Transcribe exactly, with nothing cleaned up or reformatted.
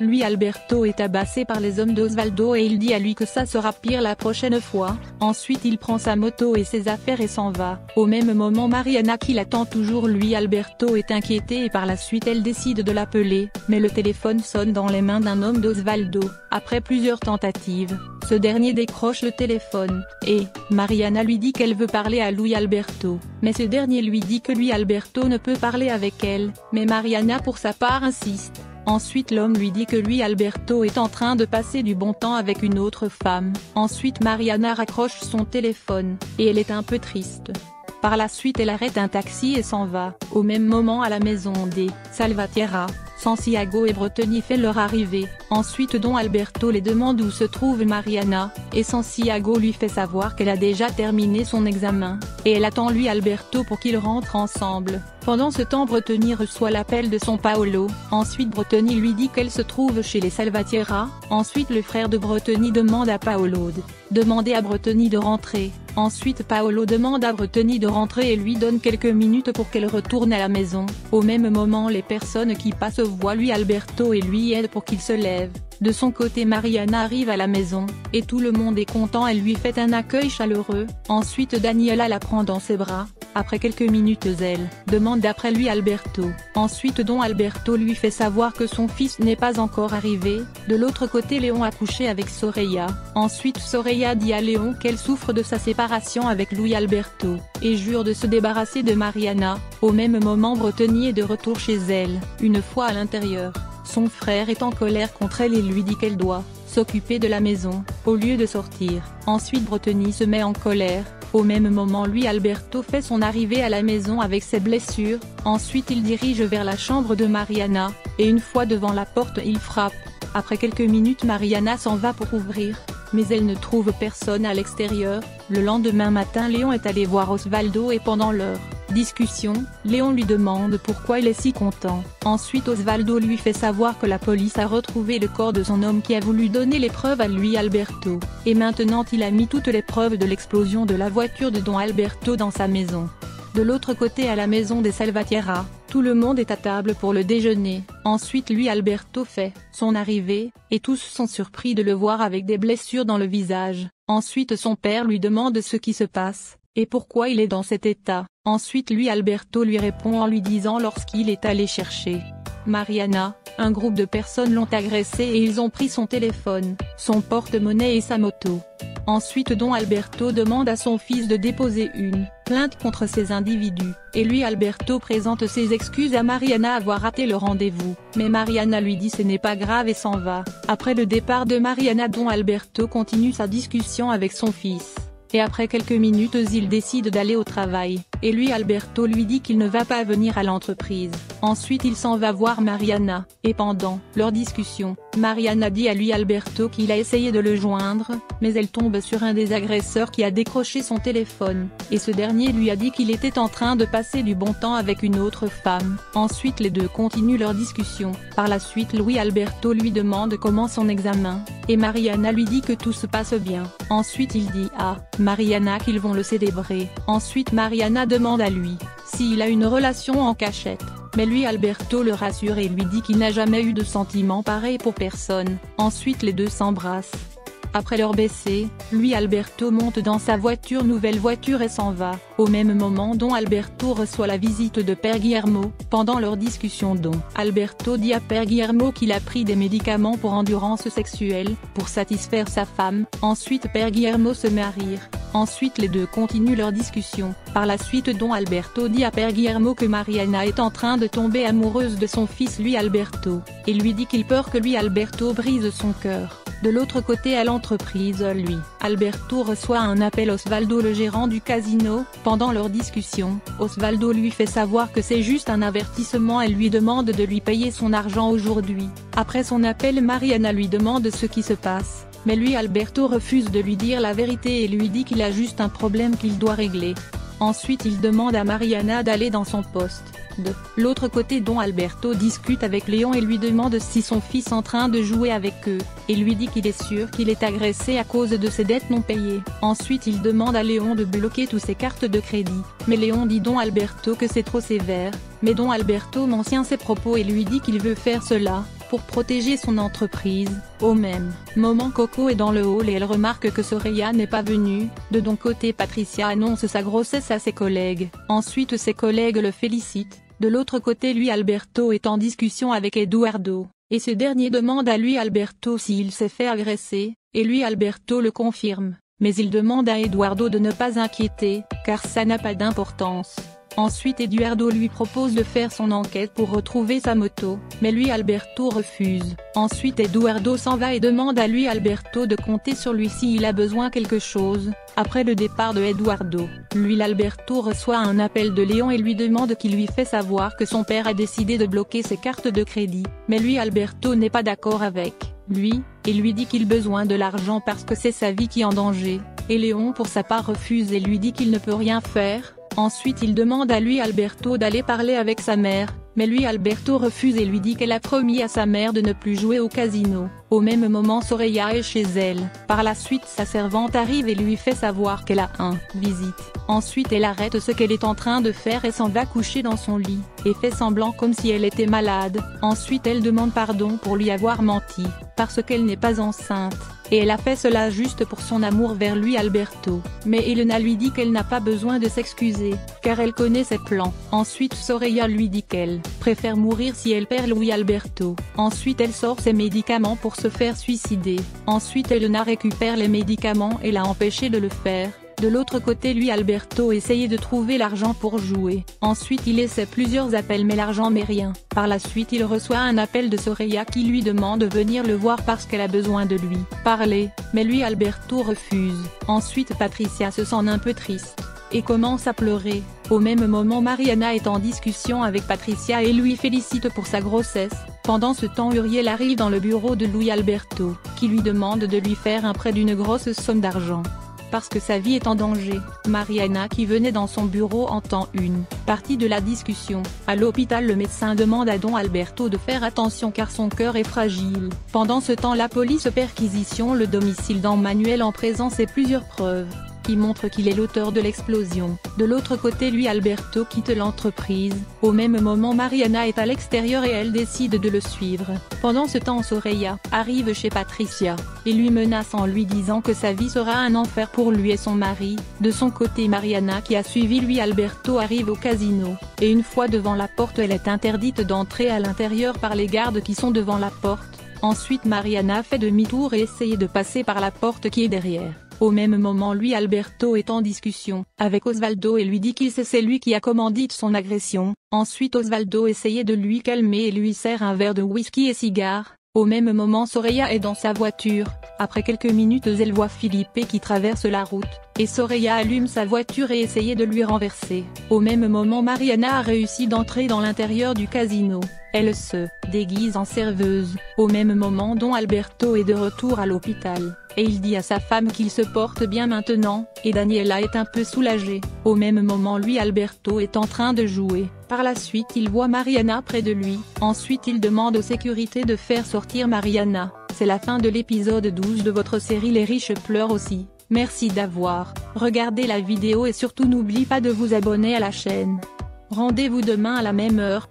Luis Alberto est tabassé par les hommes d'Osvaldo et il dit à lui que ça sera pire la prochaine fois. Ensuite il prend sa moto et ses affaires et s'en va. Au même moment Mariana qui l'attend toujours Luis Alberto est inquiétée et par la suite elle décide de l'appeler, mais le téléphone sonne dans les mains d'un homme d'Osvaldo. Après plusieurs tentatives, ce dernier décroche le téléphone, et Mariana lui dit qu'elle veut parler à Luis Alberto, mais ce dernier lui dit que Luis Alberto ne peut parler avec elle, mais Mariana pour sa part insiste. Ensuite l'homme lui dit que Luis Alberto est en train de passer du bon temps avec une autre femme. Ensuite Mariana raccroche son téléphone, et elle est un peu triste. Par la suite elle arrête un taxi et s'en va. Au même moment à la maison des Salvatierra, Santiago et Brittany fait leur arrivée. Ensuite Don Alberto les demande où se trouve Mariana, et Santiago lui fait savoir qu'elle a déjà terminé son examen, et elle attend Luis Alberto pour qu'ils rentrent ensemble. Pendant ce temps Brittany reçoit l'appel de son Paolo, ensuite Brittany lui dit qu'elle se trouve chez les Salvatierra, ensuite le frère de Brittany demande à Paolo de demander à Brittany de rentrer, ensuite Paolo demande à Brittany de rentrer et lui donne quelques minutes pour qu'elle retourne à la maison. Au même moment les personnes qui passent voient Luis Alberto et lui aident pour qu'il se lève. De son côté Mariana arrive à la maison, et tout le monde est content et lui fait un accueil chaleureux, ensuite Daniela la prend dans ses bras, après quelques minutes elle demande d'après lui Alberto, ensuite Don Alberto lui fait savoir que son fils n'est pas encore arrivé, de l'autre côté Léon a couché avec Soreya, ensuite Soreya dit à Léon qu'elle souffre de sa séparation avec Luis Alberto, et jure de se débarrasser de Mariana. Au même moment Brittany est de retour chez elle, une fois à l'intérieur. Son frère est en colère contre elle et lui dit qu'elle doit s'occuper de la maison, au lieu de sortir. Ensuite Brittany se met en colère, au même moment Luis Alberto fait son arrivée à la maison avec ses blessures, ensuite il dirige vers la chambre de Mariana, et une fois devant la porte il frappe. Après quelques minutes Mariana s'en va pour ouvrir, mais elle ne trouve personne à l'extérieur. Le lendemain matin Léon est allé voir Osvaldo et pendant l'heure discussion, Léon lui demande pourquoi il est si content. Ensuite Osvaldo lui fait savoir que la police a retrouvé le corps de son homme qui a voulu donner les preuves à Luis Alberto, et maintenant il a mis toutes les preuves de l'explosion de la voiture de Don Alberto dans sa maison. De l'autre côté à la maison des Salvatierra, tout le monde est à table pour le déjeuner. Ensuite Luis Alberto fait son arrivée, et tous sont surpris de le voir avec des blessures dans le visage. Ensuite son père lui demande ce qui se passe, et pourquoi il est dans cet état. Ensuite Luis Alberto lui répond en lui disant lorsqu'il est allé chercher Mariana, un groupe de personnes l'ont agressé et ils ont pris son téléphone, son porte-monnaie et sa moto. Ensuite Don Alberto demande à son fils de déposer une plainte contre ces individus, et Luis Alberto présente ses excuses à Mariana avoir raté le rendez-vous, mais Mariana lui dit ce n'est pas grave et s'en va. Après le départ de Mariana Don Alberto continue sa discussion avec son fils. Et après quelques minutes il décide d'aller au travail, et Luis Alberto lui dit qu'il ne va pas venir à l'entreprise. Ensuite il s'en va voir Mariana, et pendant leur discussion, Mariana dit à Luis Alberto qu'il a essayé de le joindre, mais elle tombe sur un des agresseurs qui a décroché son téléphone, et ce dernier lui a dit qu'il était en train de passer du bon temps avec une autre femme. Ensuite les deux continuent leur discussion, par la suite Luis Alberto lui demande comment son examen, et Mariana lui dit que tout se passe bien. Ensuite il dit à Mariana qu'ils vont le célébrer. Ensuite Mariana demande à lui s'il a une relation en cachette, mais Luis Alberto le rassure et lui dit qu'il n'a jamais eu de sentiment pareil pour personne. Ensuite les deux s'embrassent. Après leur baiser, Luis Alberto monte dans sa voiture nouvelle voiture et s'en va. Au même moment Don Alberto reçoit la visite de Père Guillermo. Pendant leur discussion Don Alberto dit à Père Guillermo qu'il a pris des médicaments pour endurance sexuelle, pour satisfaire sa femme. Ensuite Père Guillermo se met à rire. Ensuite les deux continuent leur discussion, par la suite Don Alberto dit à Père Guillermo que Mariana est en train de tomber amoureuse de son fils Luis Alberto, et lui dit qu'il peur que Luis Alberto brise son cœur. De l'autre côté à l'entreprise Luis Alberto reçoit un appel Osvaldo le gérant du casino. Pendant leur discussion, Osvaldo lui fait savoir que c'est juste un avertissement et lui demande de lui payer son argent aujourd'hui. Après son appel Mariana lui demande ce qui se passe, mais Luis Alberto refuse de lui dire la vérité et lui dit qu'il a juste un problème qu'il doit régler. Ensuite il demande à Mariana d'aller dans son poste. De l'autre côté Don Alberto discute avec Léon et lui demande si son fils est en train de jouer avec eux, et lui dit qu'il est sûr qu'il est agressé à cause de ses dettes non payées. Ensuite il demande à Léon de bloquer toutes ses cartes de crédit, mais Léon dit Don Alberto que c'est trop sévère, mais Don Alberto maintient ses propos et lui dit qu'il veut faire cela, pour protéger son entreprise. Au même moment, Coco est dans le hall et elle remarque que Soreya n'est pas venue. De son côté, Patricia annonce sa grossesse à ses collègues. Ensuite, ses collègues le félicitent. De l'autre côté, Luis Alberto est en discussion avec Eduardo, et ce dernier demande à Luis Alberto s'il s'est fait agresser, et Luis Alberto le confirme, mais il demande à Eduardo de ne pas inquiéter, car ça n'a pas d'importance. Ensuite, Eduardo lui propose de faire son enquête pour retrouver sa moto, mais Luis Alberto refuse. Ensuite, Eduardo s'en va et demande à Luis Alberto de compter sur lui s'il a besoin quelque chose. Après le départ de Eduardo, Luis Alberto reçoit un appel de Léon et lui demande qu'il lui fait savoir que son père a décidé de bloquer ses cartes de crédit, mais Luis Alberto n'est pas d'accord avec lui, et lui dit qu'il a besoin de l'argent parce que c'est sa vie qui est en danger, et Léon pour sa part refuse et lui dit qu'il ne peut rien faire. Ensuite, il demande à Luis Alberto d'aller parler avec sa mère, mais Luis Alberto refuse et lui dit qu'elle a promis à sa mère de ne plus jouer au casino. Au même moment, Soreya est chez elle. Par la suite, sa servante arrive et lui fait savoir qu'elle a un visite. Ensuite, elle arrête ce qu'elle est en train de faire et s'en va coucher dans son lit, et fait semblant comme si elle était malade. Ensuite, elle demande pardon pour lui avoir menti, parce qu'elle n'est pas enceinte, et elle a fait cela juste pour son amour vers lui Alberto, mais Elena lui dit qu'elle n'a pas besoin de s'excuser, car elle connaît ses plans. Ensuite, Soreya lui dit qu'elle préfère mourir si elle perd Luis Alberto. Ensuite, elle sort ses médicaments pour se faire suicider. Ensuite, Elena récupère les médicaments et l'a empêché de le faire. De l'autre côté, Luis Alberto essayait de trouver l'argent pour jouer. Ensuite, il essaie plusieurs appels mais l'argent met rien. Par la suite, il reçoit un appel de Soreya qui lui demande de venir le voir parce qu'elle a besoin de lui parler, mais Luis Alberto refuse. Ensuite, Patricia se sent un peu triste et commence à pleurer. Au même moment, Mariana est en discussion avec Patricia et lui félicite pour sa grossesse. Pendant ce temps, Uriel arrive dans le bureau de Luis Alberto, qui lui demande de lui faire un prêt d'une grosse somme d'argent, parce que sa vie est en danger. Mariana, qui venait dans son bureau, entend une partie de la discussion. À l'hôpital, le médecin demande à Don Alberto de faire attention car son cœur est fragile. Pendant ce temps, la police perquisitionne le domicile d'Emmanuel en présence et plusieurs preuves qui montre qu'il est l'auteur de l'explosion. De l'autre côté, Luis Alberto quitte l'entreprise. Au même moment, Mariana est à l'extérieur et elle décide de le suivre. Pendant ce temps, Soreya arrive chez Patricia et lui menace en lui disant que sa vie sera un enfer pour lui et son mari. De son côté, Mariana, qui a suivi Luis Alberto, arrive au casino, et une fois devant la porte, elle est interdite d'entrer à l'intérieur par les gardes qui sont devant la porte. Ensuite, Mariana fait demi-tour et essaye de passer par la porte qui est derrière. Au même moment, Luis Alberto est en discussion avec Osvaldo et lui dit qu'il c'est lui qui a commandité son agression. Ensuite, Osvaldo essayait de lui calmer et lui sert un verre de whisky et cigare. Au même moment, Soreya est dans sa voiture. Après quelques minutes, elle voit Philippe qui traverse la route, et Soreya allume sa voiture et essaye de lui renverser. Au même moment, Mariana a réussi d'entrer dans l'intérieur du casino. Elle se déguise en serveuse. Au même moment, Don Alberto est de retour à l'hôpital, et il dit à sa femme qu'il se porte bien maintenant, et Daniela est un peu soulagée. Au même moment, Luis Alberto est en train de jouer. Par la suite, il voit Mariana près de lui. Ensuite, il demande aux sécurités de faire sortir Mariana. C'est la fin de l'épisode douze de votre série Les riches pleurent aussi. Merci d'avoir regardé la vidéo et surtout n'oubliez pas de vous abonner à la chaîne. Rendez-vous demain à la même heure.